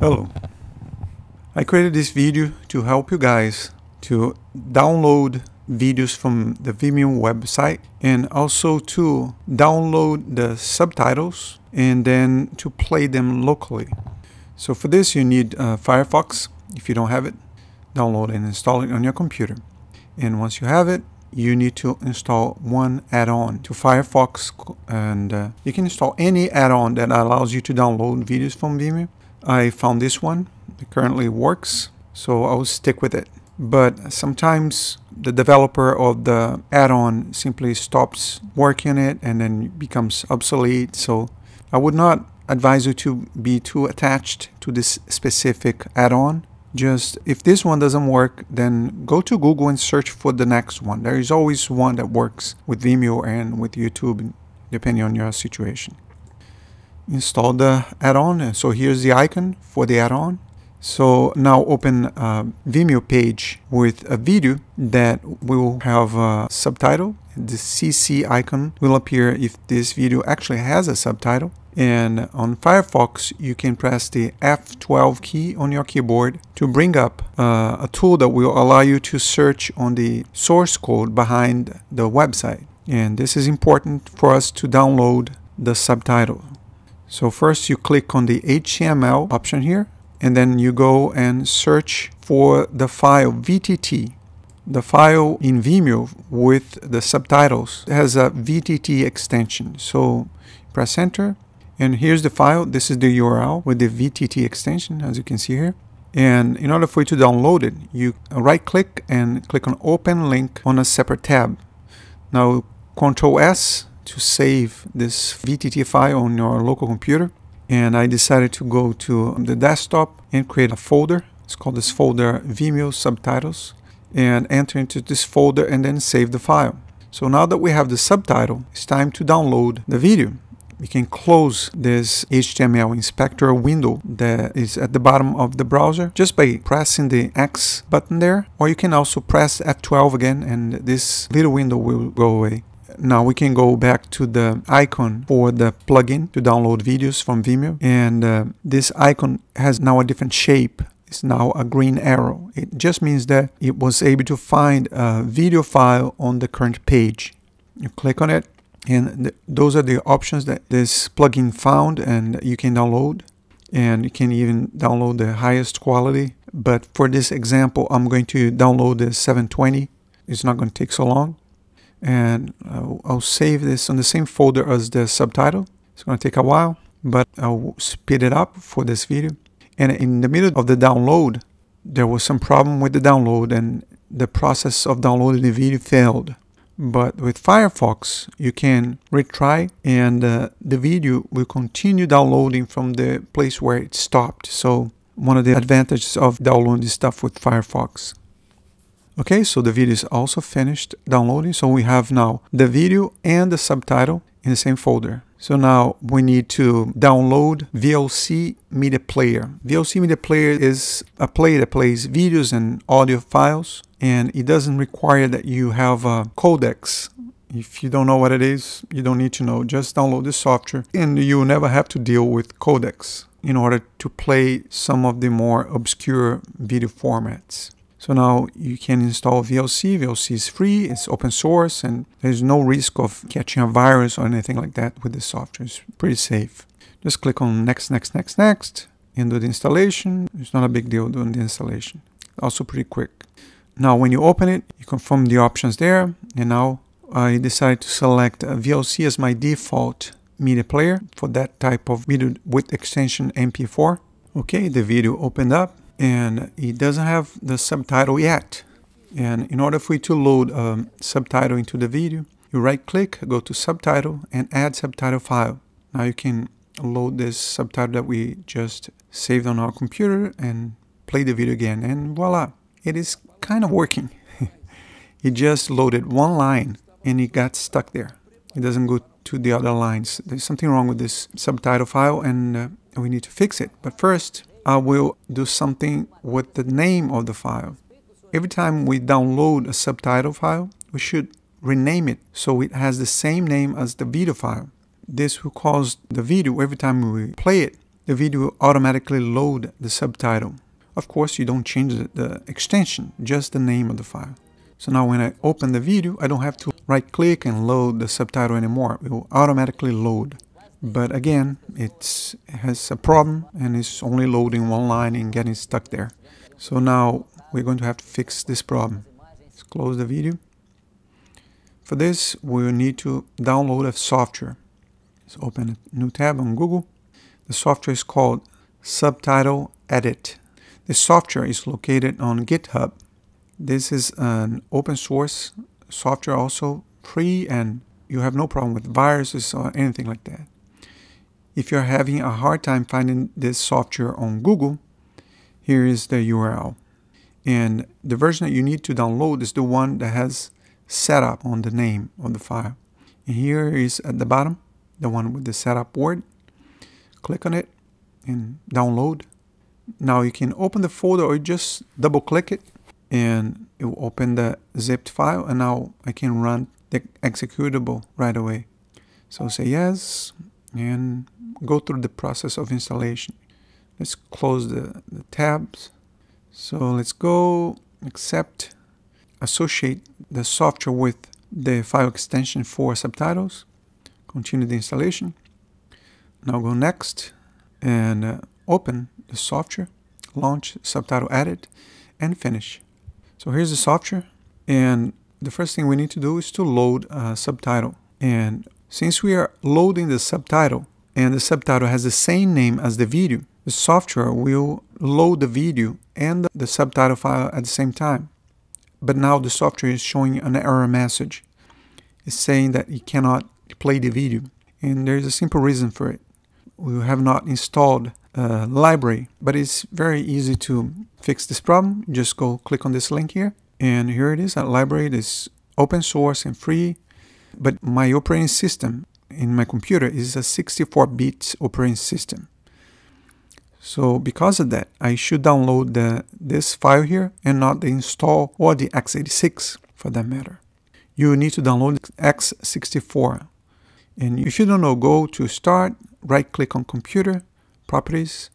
Hello, I created this video to help you guys to download videos from the Vimeo website and also to download the subtitles and then to play them locally. So for this you need Firefox. If you don't have it, download and install it on your computer. And once you have it, you need to install one add-on to Firefox, and you can install any add-on that allows you to download videos from Vimeo. I found this one, it currently works, so I'll stick with it. But sometimes the developer of the add-on simply stops working it and then becomes obsolete, so I would not advise you to be too attached to this specific add-on. Just if this one doesn't work, then go to Google and search for the next one. There is always one that works with Vimeo and with YouTube, depending on your situation. Install the add-on. So here's the icon for the add-on. So now open a Vimeo page with a video that will have a subtitle. The CC icon will appear if this video actually has a subtitle. And on Firefox, you can press the F12 key on your keyboard to bring up a tool that will allow you to search on the source code behind the website. And this is important for us to download the subtitle. So first you click on the HTML option here, and then you go and search for the file VTT. The file in Vimeo with the subtitles has a VTT extension. So press enter, and here's the file. This is the URL with the VTT extension, as you can see here. And in order for you to download it, you right click and click on open link on a separate tab. Now Ctrl S to save this VTT file on your local computer, and I decided to go to the desktop and create a folder. It's called this folder Vimeo subtitles, and enter into this folder and then save the file. So now that we have the subtitle, it's time to download the video. We can close this HTML inspector window that is at the bottom of the browser just by pressing the X button there, or you can also press F12 again and this little window will go away. Now we can go back to the icon for the plugin to download videos from Vimeo, and this icon has now a different shape. It's now a green arrow. It just means that it was able to find a video file on the current page. You click on it, and those are the options that this plugin found and you can download. And you can even download the highest quality, but for this example I'm going to download the 720. It's not going to take so long. And I'll save this on the same folder as the subtitle. It's going to take a while, but I'll speed it up for this video. And in the middle of the download, there was some problem with the download and the process of downloading the video failed. But with Firefox, you can retry and the video will continue downloading from the place where it stopped. So one of the advantages of downloading stuff with Firefox. Okay, so the video is also finished downloading. So we have now the video and the subtitle in the same folder. So now we need to download VLC Media Player. VLC Media Player is a player that plays videos and audio files, and it doesn't require that you have a codecs. If you don't know what it is, you don't need to know. Just download the software and you'll never have to deal with codecs in order to play some of the more obscure video formats. So now you can install VLC. VLC is free, it's open source, and there's no risk of catching a virus or anything like that with the software. It's pretty safe. Just click on next, next, next, next, and do the installation. It's not a big deal doing the installation. Also pretty quick. Now when you open it, you confirm the options there, and now I decided to select VLC as my default media player for that type of video with extension MP4. Okay, the video opened up. And it doesn't have the subtitle yet. And in order for you to load a subtitle into the video, you right click, go to subtitle and add subtitle file. Now you can load this subtitle that we just saved on our computer and play the video again, and voila, it is kind of working. It just loaded one line and it got stuck there. It doesn't go to the other lines. There's something wrong with this subtitle file and we need to fix it. But first, I will do something with the name of the file. Every time we download a subtitle file, we should rename it so it has the same name as the video file. This will cause the video, every time we play it, the video automatically load the subtitle. Of course, you don't change the extension, just the name of the file. So now when I open the video, I don't have to right-click and load the subtitle anymore. It will automatically load. But again, it has a problem and it's only loading one line and getting stuck there. So now we're going to have to fix this problem. Let's close the video. For this, we'll need to download a software. Let's open a new tab on Google. The software is called Subtitle Edit. The software is located on GitHub. This is an open source software, also free, and you have no problem with viruses or anything like that. If you're having a hard time finding this software on Google, here is the URL. And the version that you need to download is the one that has setup on the name of the file. And here is at the bottom, the one with the setup word. Click on it and download. Now you can open the folder or just double click it and it will open the zipped file, and now I can run the executable right away. So say yes and go through the process of installation. Let's close the tabs. So let's go accept, associate the software with the file extension for subtitles, continue the installation. Now go next and open the software, launch Subtitle Edit and finish. So here's the software, and the first thing we need to do is to load a subtitle. And since we are loading the subtitle and the subtitle has the same name as the video, the software will load the video and the subtitle file at the same time. But now the software is showing an error message. It's saying that it cannot play the video. And there's a simple reason for it. We have not installed a library, but it's very easy to fix this problem. Just go click on this link here. And here it is, a library. It is open source and free. But my operating system in my computer is a 64-bit operating system. So because of that, I should download this file here and not the install or the x86 for that matter. You need to download x64. And if you don't know, go to Start, right-click on Computer, Properties,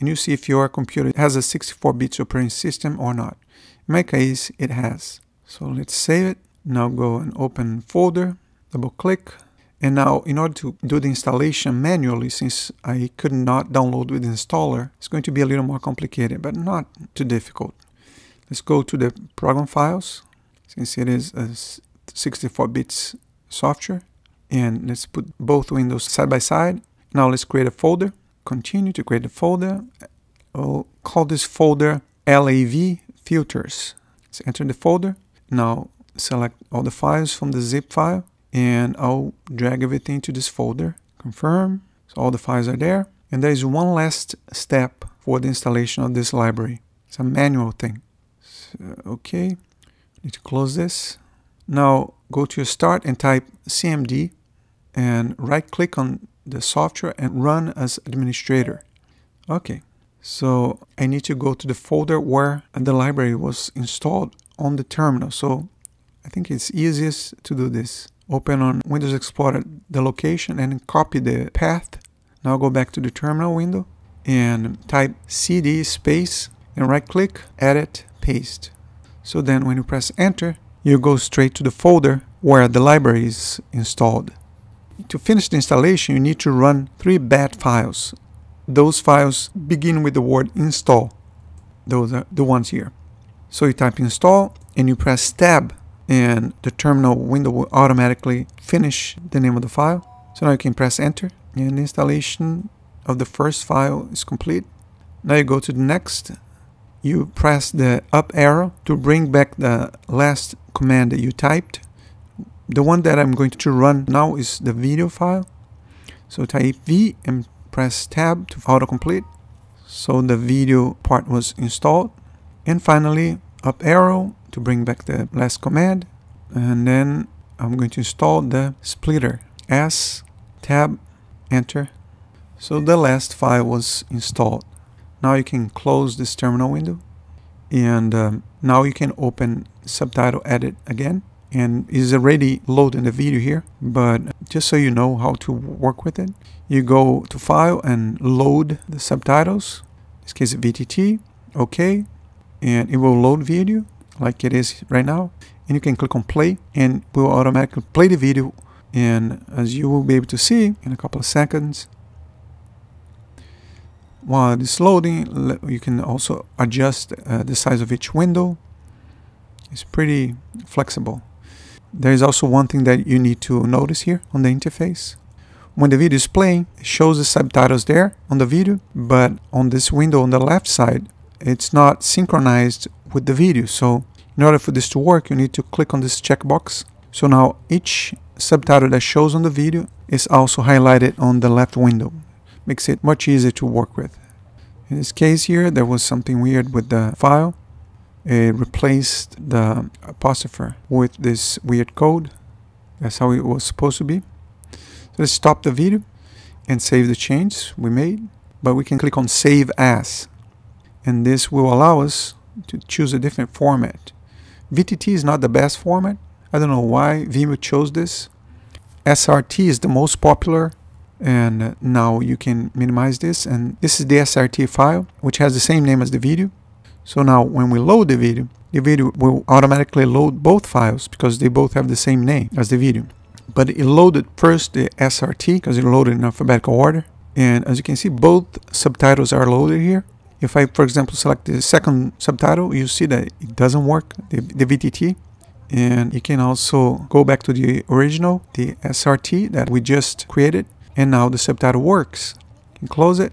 and you see if your computer has a 64-bit operating system or not. In my case, it has. So let's save it. Now go and open folder, double-click. And now, in order to do the installation manually, since I could not download with the installer, it's going to be a little more complicated, but not too difficult. Let's go to the program files, since it is a 64-bit software. And let's put both windows side by side. Now let's create a folder. Continue to create a folder. I'll call this folder LAV Filters. Let's enter the folder. Now select all the files from the zip file. And I'll drag everything to this folder. Confirm. So all the files are there. And there is one last step for the installation of this library. It's a manual thing. So, okay. Need to close this. Now go to your Start and type CMD. And right-click on the software and run as administrator. Okay, so I need to go to the folder where the library was installed on the terminal. So I think it's easiest to do this. Open on Windows Explorer the location and copy the path. Now go back to the terminal window and type CD space and right-click, edit, paste. So then when you press enter, you go straight to the folder where the library is installed. To finish the installation, you need to run 3 BAT files. Those files begin with the word install. Those are the ones here. So you type install and you press tab, and the terminal window will automatically finish the name of the file. So now you can press enter and the installation of the first file is complete. Now you go to the next. You press the up arrow to bring back the last command that you typed. The one that I'm going to run now is the video file. So type V and press tab to autocomplete. So the video part was installed. And finally, up arrow to bring back the last command. And then I'm going to install the splitter. S, tab, enter. So the last file was installed. Now you can close this terminal window. And now you can open Subtitle Edit again. and is already loading the video here, but just so you know how to work with it, you go to File and Load the Subtitles, in this case VTT, OK, and it will load video like it is right now, and you can click on Play and it will automatically play the video. And as you will be able to see in a couple of seconds, while it's loading, you can also adjust the size of each window. It's pretty flexible. There is also one thing that you need to notice here on the interface. When the video is playing, it shows the subtitles there on the video, but on this window on the left side, it's not synchronized with the video. So in order for this to work, you need to click on this checkbox. So now each subtitle that shows on the video is also highlighted on the left window. Makes it much easier to work with. In this case here, there was something weird with the file. It replaced the apostrophe with this weird code. That's how it was supposed to be. So let's stop the video and save the change we made. But we can click on Save As. And this will allow us to choose a different format. VTT is not the best format. I don't know why Vimeo chose this. SRT is the most popular, and now you can minimize this. And this is the SRT file, which has the same name as the video. So now when we load the video will automatically load both files because they both have the same name as the video. But it loaded first the SRT because it loaded in alphabetical order. And as you can see, both subtitles are loaded here. If I, for example, select the second subtitle, you see that it doesn't work, the VTT. And you can also go back to the original, the SRT that we just created. And now the subtitle works. You can close it.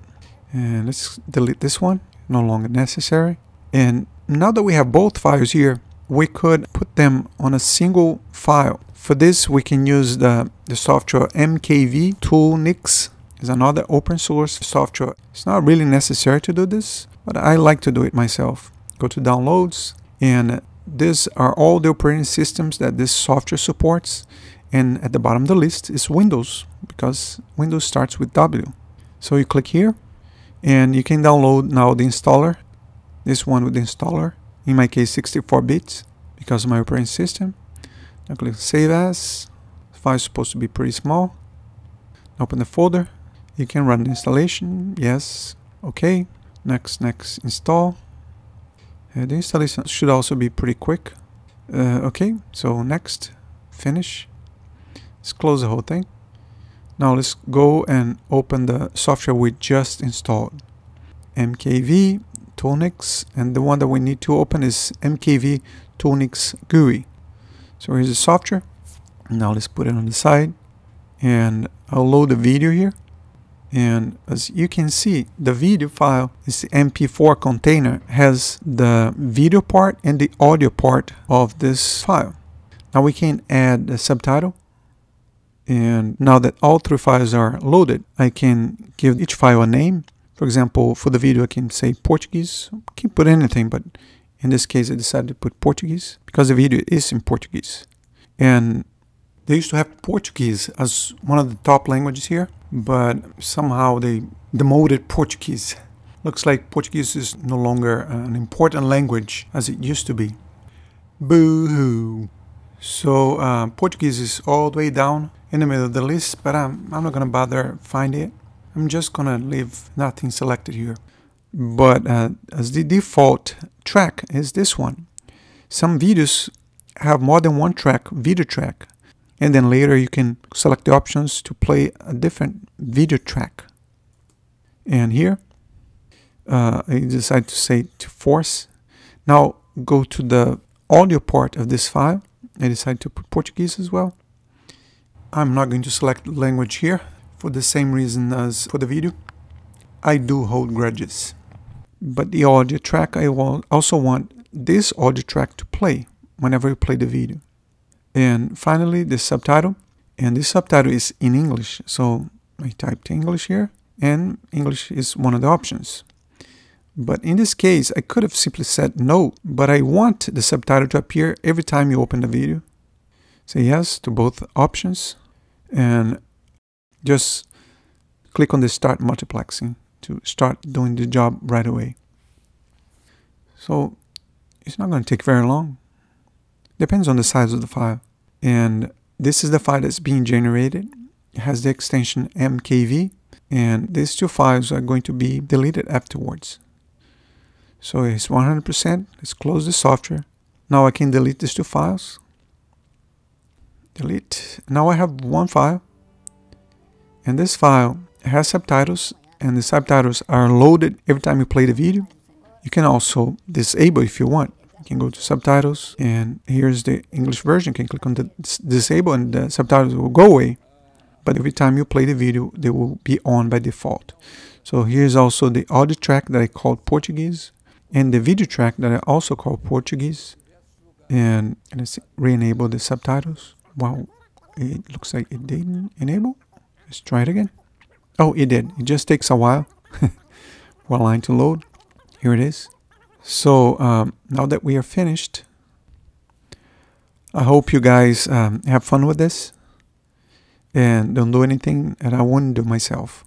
And let's delete this one. No longer necessary. And now that we have both files here, we could put them on a single file. For this, we can use the software MKVToolNix. It's another open source software. It's not really necessary to do this, but I like to do it myself. Go to Downloads, and these are all the operating systems that this software supports. And at the bottom of the list is Windows, because Windows starts with W. So you click here, and you can download now the installer. This one with the installer, in my case 64 bits, because of my operating system. Now click Save As. The file is supposed to be pretty small. Open the folder. You can run the installation. Yes. Okay. Next, next, install. The installation should also be pretty quick. Okay. So next, finish. Let's close the whole thing. Now let's go and open the software we just installed. MKVToolNix, and the one that we need to open is MKVToolNix GUI. So here's the software. Now let's put it on the side, and I'll load the video here. And as you can see, the video file is the MP4 container, has the video part and the audio part of this file. Now we can add the subtitle. And now that all three files are loaded, I can give each file a name. For example, for the video, I can say Portuguese. I can put anything, but in this case, I decided to put Portuguese because the video is in Portuguese. And they used to have Portuguese as one of the top languages here, but somehow they demoted Portuguese. Looks like Portuguese is no longer an important language as it used to be. Boo-hoo. So Portuguese is all the way down in the middle of the list, but I'm not going to bother finding it. I'm just gonna leave nothing selected here, but as the default track is this one. Some videos have more than one track, video track, and then later you can select the options to play a different video track. And here I decide to say to force. Now go to the audio part of this file. I decide to put Portuguese as well. I'm not going to select language here, for the same reason as for the video. I do hold grudges. But the audio track, I also want this audio track to play whenever you play the video. And finally, the subtitle. And this subtitle is in English. So I typed English here, and English is one of the options. But in this case, I could have simply said no, but I want the subtitle to appear every time you open the video. Say yes to both options. And just click on the Start Multiplexing to start doing the job right away. So it's not going to take very long. Depends on the size of the file. and this is the file that's being generated. It has the extension MKV, and these two files are going to be deleted afterwards. So it's 100%. Let's close the software. Now I can delete these two files. Delete. Now I have one file, and this file has subtitles, and the subtitles are loaded every time you play the video. You can also disable if you want. You can go to subtitles, and here's the English version. You can click on the disable and the subtitles will go away. But every time you play the video, they will be on by default. So here's also the audio track that I called Portuguese, and the video track that I also call Portuguese. And let's re-enable the subtitles. Wow, it looks like it didn't enable. Let's try it again. Oh, it did. It just takes a while for a line to load. Here it is. So now that we are finished, I hope you guys have fun with this and don't do anything that I wouldn't do myself.